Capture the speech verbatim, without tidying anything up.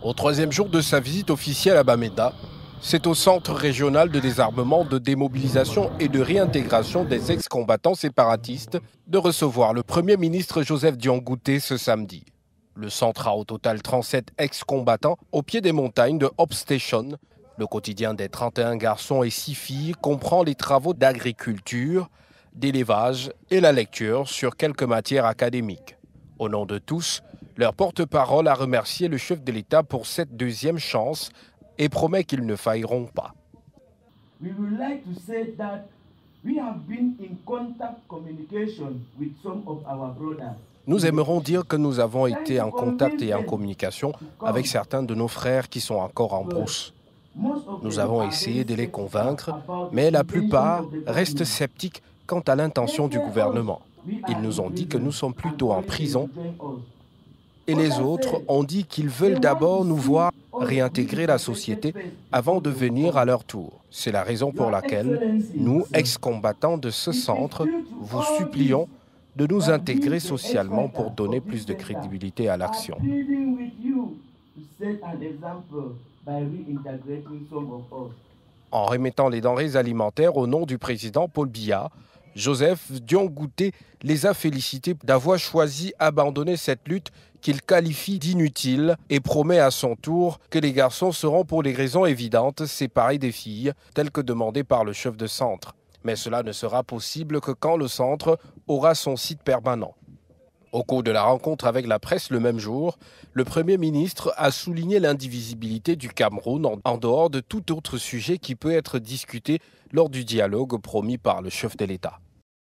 Au troisième jour de sa visite officielle à Bamenda, c'est au Centre régional de désarmement, de démobilisation et de réintégration des ex-combattants séparatistes de recevoir le Premier ministre Joseph Dion Ngute ce samedi. Le centre a au total trente-sept ex-combattants au pied des montagnes de Hop Station. Le quotidien des trente et un garçons et six filles comprend les travaux d'agriculture, d'élevage et la lecture sur quelques matières académiques. Au nom de tous, leur porte-parole a remercié le chef de l'État pour cette deuxième chance et promet qu'ils ne failleront pas. We would like to say that we have been in contact communication with some of our brothers. Nous aimerons dire que nous avons été en contact et en communication avec certains de nos frères qui sont encore en brousse. Nous avons essayé de les convaincre, mais la plupart restent sceptiques quant à l'intention du gouvernement. Ils nous ont dit que nous sommes plutôt en prison et les autres ont dit qu'ils veulent d'abord nous voir réintégrer la société avant de venir à leur tour. C'est la raison pour laquelle nous, ex-combattants de ce centre, vous supplions de nous intégrer socialement pour donner plus de crédibilité à l'action. En remettant les denrées alimentaires au nom du président Paul Biya, Joseph Dion Ngute les a félicités d'avoir choisi d'abandonner cette lutte qu'il qualifie d'inutile et promet à son tour que les garçons seront pour des raisons évidentes séparés des filles, telles que demandées par le chef de centre. Mais cela ne sera possible que quand le centre aura son site permanent. Au cours de la rencontre avec la presse le même jour, le Premier ministre a souligné l'indivisibilité du Cameroun en dehors de tout autre sujet qui peut être discuté lors du dialogue promis par le chef de l'État.